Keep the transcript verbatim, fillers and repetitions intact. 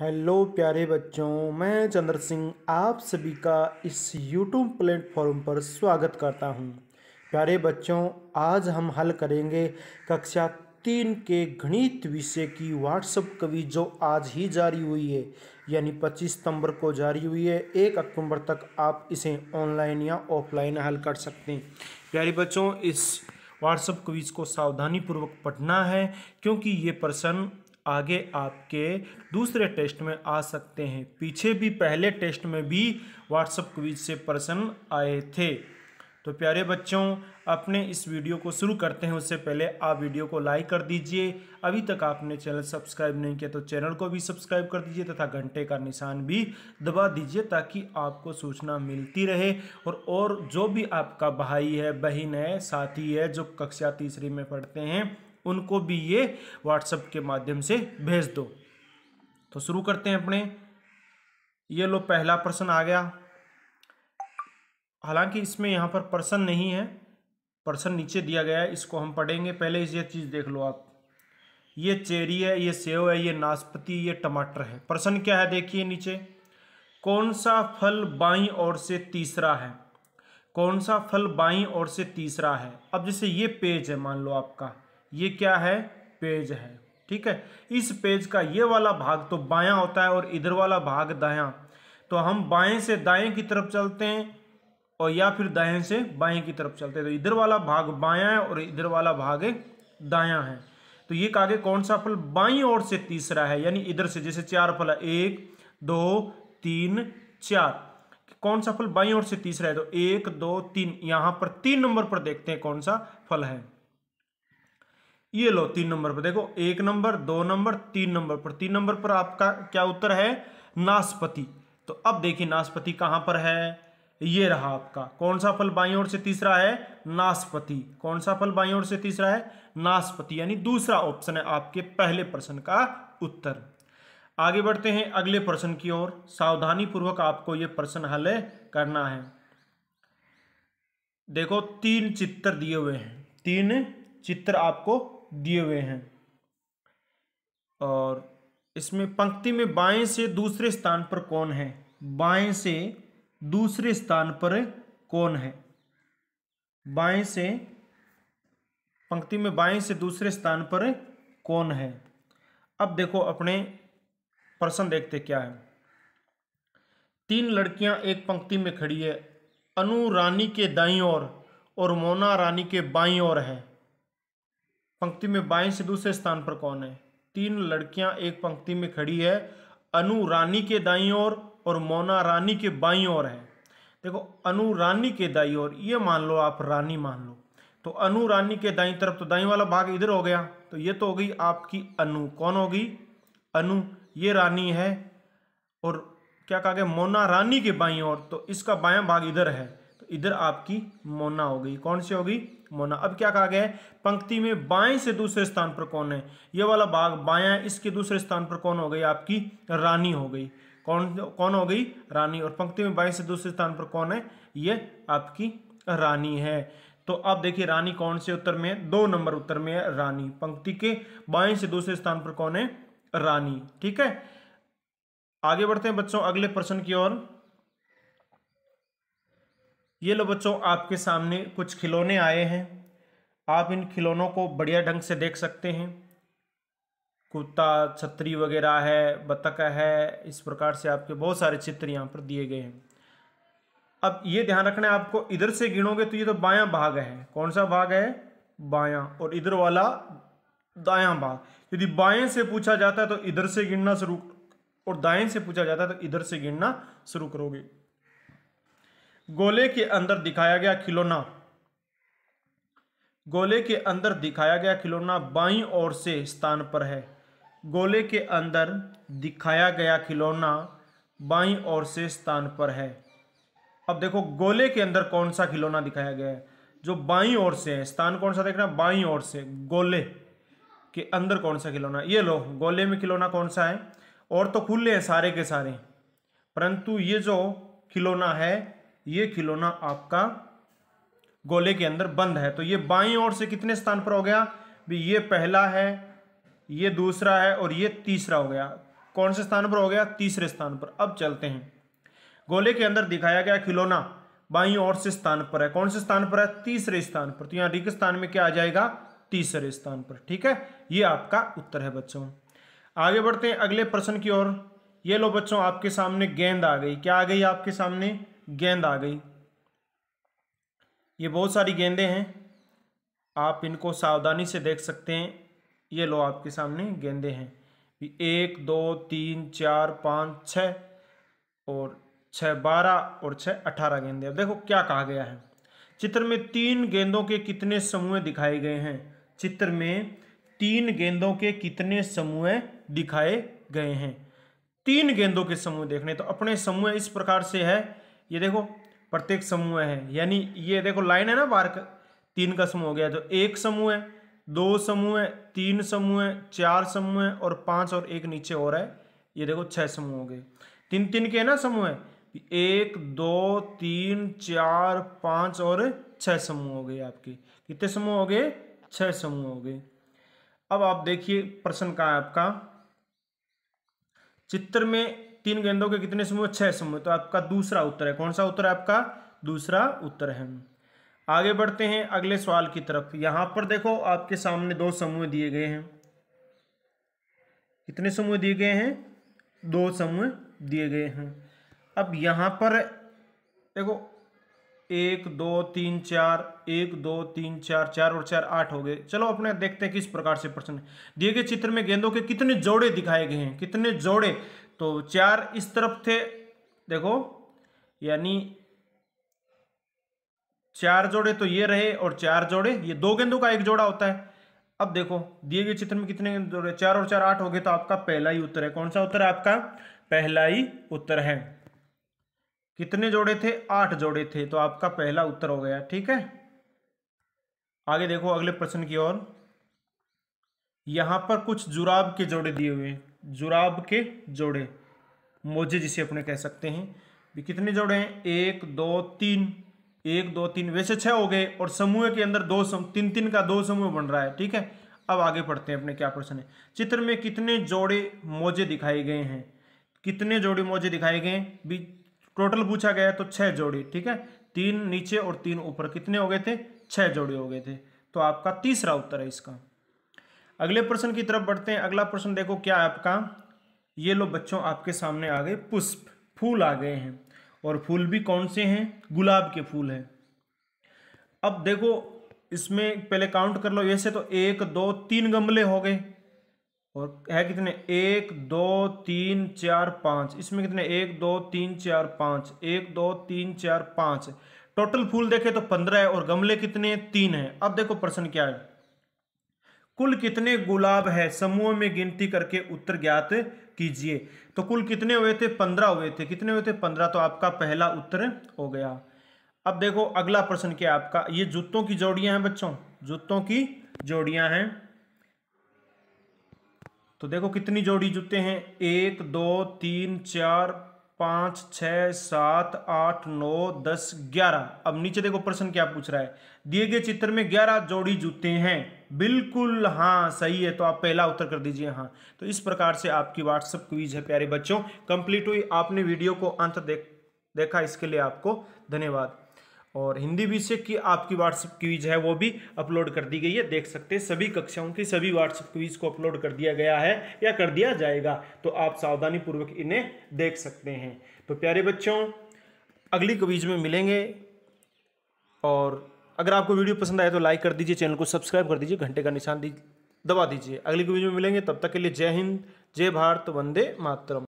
Hello प्यारे बच्चों, मैं चंद्र सिंह आप सभी का इस यूट्यूब प्लेटफॉर्म पर स्वागत करता हूं। प्यारे बच्चों, आज हम हल करेंगे कक्षा तीन के गणित विषय की व्हाट्सएप क्विज जो आज ही जारी हुई है, यानी पच्चीस सितंबर को जारी हुई है। एक अक्टूबर तक आप इसे ऑनलाइन या ऑफलाइन हल कर सकते हैं। प्यारे बच्चों, इस व्हाट्सएप क्विज को सावधानीपूर्वक पढ़ना है क्योंकि ये प्रश्न आगे आपके दूसरे टेस्ट में आ सकते हैं। पीछे भी पहले टेस्ट में भी व्हाट्सएप क्विज से प्रश्न आए थे। तो प्यारे बच्चों, अपने इस वीडियो को शुरू करते हैं उससे पहले आप वीडियो को लाइक कर दीजिए। अभी तक आपने चैनल सब्सक्राइब नहीं किया तो चैनल को भी सब्सक्राइब कर दीजिए तथा घंटे का निशान भी दबा दीजिए ताकि आपको सूचना मिलती रहे। और और जो भी आपका भाई है, बहन है, साथी है जो कक्षा तीसरी में पढ़ते हैं, उनको भी ये व्हाट्सएप के माध्यम से भेज दो। तो शुरू करते हैं अपने। ये लो, पहला प्रश्न आ गया। हालांकि इसमें यहाँ पर प्रश्न नहीं है, प्रश्न नीचे दिया गया है, इसको हम पढ़ेंगे। पहले ये चीज़ देख लो आप, ये चेरी है, ये सेब है, ये नाशपाती, ये टमाटर है। प्रश्न क्या है देखिए नीचे, कौन सा फल बाईं ओर से तीसरा है? कौन सा फल बाईं ओर से तीसरा है? अब जैसे ये पेज है, मान लो आपका ये क्या है, पेज है, ठीक है। इस पेज का ये वाला भाग तो बायां होता है और इधर वाला भाग दायां। तो हम बाएं से दाएं की तरफ चलते हैं और या फिर दाएं से बाएं की तरफ चलते हैं। तो इधर वाला भाग बायां है और इधर वाला भाग दायां है। तो ये कहा गया कौन सा फल बाईं ओर से तीसरा है, यानी इधर से। जैसे चार फल है, एक दो तीन चार, कौन सा फल बाईं ओर से तीसरा है? तो एक दो तीन, यहाँ पर तीन नंबर पर देखते हैं कौन सा फल है। ये लो, तीन नंबर पर देखो, एक नंबर, दो नंबर, तीन नंबर पर। तीन नंबर पर आपका क्या उत्तर है? नाशपाती। तो अब देखिए नाशपाती कहाँ पर है, ये रहा आपका। कौन सा फल बाईं ओर से तीसरा है? नाशपाती। कौन सा फल बाईं ओर से तीसरा है? नाशपाती, यानी दूसरा ऑप्शन है आपके पहले प्रश्न का उत्तर। आगे बढ़ते हैं अगले प्रश्न की ओर। सावधानीपूर्वक आपको ये प्रश्न हल करना है। देखो, तीन चित्र दिए हुए हैं, तीन चित्र आपको दिए हुए हैं और इसमें पंक्ति में बाएं से दूसरे स्थान पर कौन है? बाएं से दूसरे स्थान पर कौन है? बाएं से, पंक्ति में बाएं से दूसरे स्थान पर कौन है? अब देखो अपने प्रश्न देखते क्या है। तीन लड़कियां एक पंक्ति में खड़ी है, अनु रानी के दाईं ओर और मोना रानी के बाईं ओर है। पंक्ति में बाएं से दूसरे स्थान पर कौन है? तीन लड़कियां एक पंक्ति में खड़ी है, अनु रानी के दाईं ओर और मोना रानी के बाईं ओर है। देखो, अनु रानी के दाईं ओर, ये मान लो आप रानी मान लो, तो अनु रानी के दाईं तरफ, तो दाईं वाला भाग इधर हो गया। तो ये तो हो गई आपकी अनु, कौन होगी? अनु, ये रानी है। और क्या कहा गया? मोना रानी के बाईं ओर, तो इसका बायां भाग इधर है, तो इधर आपकी मोना हो गई। कौन सी होगी? मोना। अब क्या कहा गया है? पंक्ति में बाएं से दूसरे स्थान पर कौन है? ये वाला भाग बायां है, इसके दूसरे स्थान पर कौन हो गई? आपकी रानी हो गई। कौन कौन हो गई? रानी। और पंक्ति में बाएं से दूसरे स्थान पर कौन है? ये आपकी रानी है। तो अब देखिए रानी कौन से उत्तर में है? दो नंबर उत्तर में है रानी। पंक्ति के बाएं से दूसरे स्थान पर कौन है? रानी, ठीक है। आगे बढ़ते हैं बच्चों अगले प्रश्न की ओर। ये लो बच्चों, आपके सामने कुछ खिलौने आए हैं, आप इन खिलौनों को बढ़िया ढंग से देख सकते हैं। कुत्ता, छतरी वगैरह है, बतख है, इस प्रकार से आपके बहुत सारे चित्र यहाँ पर दिए गए हैं। अब ये ध्यान रखना है आपको, इधर से गिनोगे तो ये तो बायां भाग है, कौन सा भाग है? बायां, और इधर वाला दायां भाग। यदि बाएं से पूछा जाता है तो इधर से गिनना शुरू, और दाएं से पूछा जाता है तो इधर से गिनना शुरू करोगे। गोले के अंदर दिखाया गया खिलौना, गोले के अंदर दिखाया गया खिलौना बाईं ओर से स्थान पर है। गोले के अंदर दिखाया गया खिलौना बाईं ओर से स्थान पर है। अब देखो गोले के अंदर कौन सा खिलौना दिखाया गया है? जो बाईं ओर से है, स्थान कौन सा देखना? बाईं ओर से। गोले के अंदर कौन सा खिलौना? ये लो, गोले में खिलौना कौन सा है? और तो खुले हैं सारे के सारे, परंतु ये जो खिलौना है, ये खिलौना आपका गोले के अंदर बंद है। तो ये बाईं ओर से कितने स्थान पर हो गया? भी ये पहला है, ये दूसरा है और ये तीसरा हो गया। कौन से स्थान पर हो गया? तीसरे स्थान पर। अब चलते हैं, गोले के अंदर दिखाया गया खिलौना बाईं ओर से स्थान पर है। कौन से स्थान पर है? तीसरे स्थान पर। तो यहाँ रिक्त स्थान में क्या आ जाएगा? तीसरे स्थान पर। ठीक है, ये आपका उत्तर है बच्चों। आगे बढ़ते हैं अगले प्रश्न की ओर। ये लो बच्चों, आपके सामने गेंद आ गई। क्या आ गई आपके सामने? गेंद आ गई। ये बहुत सारी गेंदें हैं, आप इनको सावधानी से देख सकते हैं। ये लो आपके सामने गेंदें हैं, एक दो तीन चार पाँच छः और छः बारह और छः अठारह गेंदें। अब देखो क्या कहा गया है, चित्र में तीन गेंदों के कितने समूह दिखाए गए हैं? चित्र में तीन गेंदों के कितने समूह दिखाए गए हैं? तीन गेंदों के समूह देखने, तो अपने समूह इस प्रकार से है, ये देखो प्रत्येक समूह है, यानी ये देखो लाइन है ना बाहर का, तीन का समूह हो गया तो एक समूह है, दो समूह है, तीन समूह है, चार समूह है और पांच और एक नीचे हो रहा है, ये देखो छह समूह हो गए। तीन तीन के है ना समूह है, एक दो तीन चार पांच और छह समूह हो गए आपके। कितने समूह हो गए? छह समूह हो गए। अब आप देखिए प्रश्न का है आपका, चित्र में तीन गेंदों के कितने समूह? छह समूह। तो आपका दूसरा उत्तर है। कौन सा उत्तर है आपका? दूसरा उत्तर है। आगे बढ़ते हैं अगले सवाल की तरफ। यहां पर देखो आपके सामने दो समूह दिए गए हैं। कितने समूह दिए गए हैं? दो समूह दिए गए हैं। अब यहाँ पर देखो एक दो तीन चार, एक दो तीन चार, चार और चार आठ हो गए। चलो अपने देखते हैं किस प्रकार से प्रश्न दिए गए। चित्र में गेंदों के कितने जोड़े दिखाए गए हैं? कितने जोड़े? तो चार इस तरफ थे देखो, यानी चार जोड़े तो ये रहे और चार जोड़े, ये दो गेंदों का एक जोड़ा होता है। अब देखो दिए गए चित्र में कितने जोड़े? चार और चार आठ हो गए। तो आपका पहला ही उत्तर है। कौन सा उत्तर है आपका? पहला ही उत्तर है। कितने जोड़े थे? आठ जोड़े थे। तो आपका पहला उत्तर हो गया। ठीक है, आगे देखो अगले प्रश्न की ओर। यहाँ पर कुछ जुराब के जोड़े दिए हुए हैं। जुराब के जोड़े, मोजे जिसे अपने कह सकते हैं, भी कितने जोड़े हैं? एक दो तीन, एक दो तीन, वैसे छह हो गए और समूह के अंदर दो सम, तीन तीन का दो समूह बन रहा है। ठीक है, अब आगे पढ़ते हैं अपने, क्या प्रश्न है? चित्र में कितने जोड़े मोजे दिखाए गए हैं? कितने जोड़े मोजे दिखाए गए हैं? भी टोटल पूछा गया है तो छह जोड़े। ठीक है, तीन नीचे और तीन ऊपर, कितने हो गए थे? छह जोड़े हो गए थे। तो आपका तीसरा उत्तर है इसका। अगले प्रश्न की तरफ बढ़ते हैं। अगला प्रश्न देखो क्या है आपका। ये लो बच्चों, आपके सामने आ गए पुष्प, फूल आ गए हैं और फूल भी कौन से हैं? गुलाब के फूल हैं। अब देखो इसमें पहले काउंट कर लो। वैसे तो एक दो तीन गमले हो गए और है कितने? एक दो तीन चार पाँच, इसमें कितने? एक दो तीन चार पाँच, एक दो तीन चार पाँच। टोटल फूल देखे तो पंद्रह है और गमले कितने? तीन है। अब देखो प्रश्न क्या है, कुल कितने गुलाब है? समूह में गिनती करके उत्तर ज्ञात कीजिए। तो कुल कितने हुए थे? पंद्रह हुए थे। कितने हुए थे? पंद्रह। तो आपका पहला उत्तर हो गया। अब देखो अगला प्रश्न क्या है आपका। ये जूतों की जोड़ियां हैं बच्चों, जूतों की जोड़ियां हैं। तो देखो कितनी जोड़ी जूते हैं? एक दो तीन चार पाँच छः सात आठ नौ दस ग्यारह। अब नीचे देखो प्रश्न क्या पूछ रहा है, दिए गए चित्र में ग्यारह जोड़ी जूते हैं। बिल्कुल हाँ सही है, तो आप पहला उत्तर कर दीजिए हाँ। तो इस प्रकार से आपकी व्हाट्सएप क्विज है प्यारे बच्चों कंप्लीट हुई। आपने वीडियो को अंत देख देखा, इसके लिए आपको धन्यवाद। और हिंदी विषय की आपकी व्हाट्सएप क्विज है वो भी अपलोड कर दी गई है, देख सकते हैं। सभी कक्षाओं की सभी व्हाट्सएप क्विज को अपलोड कर दिया गया है या कर दिया जाएगा, तो आप सावधानीपूर्वक इन्हें देख सकते हैं। तो प्यारे बच्चों अगली क्विज में मिलेंगे, और अगर आपको वीडियो पसंद आए तो लाइक कर दीजिए, चैनल को सब्सक्राइब कर दीजिए, घंटे का निशान दबा दीजिए। अगली क्विज में मिलेंगे, तब तक के लिए जय हिंद, जय भारत, वंदे मातरम।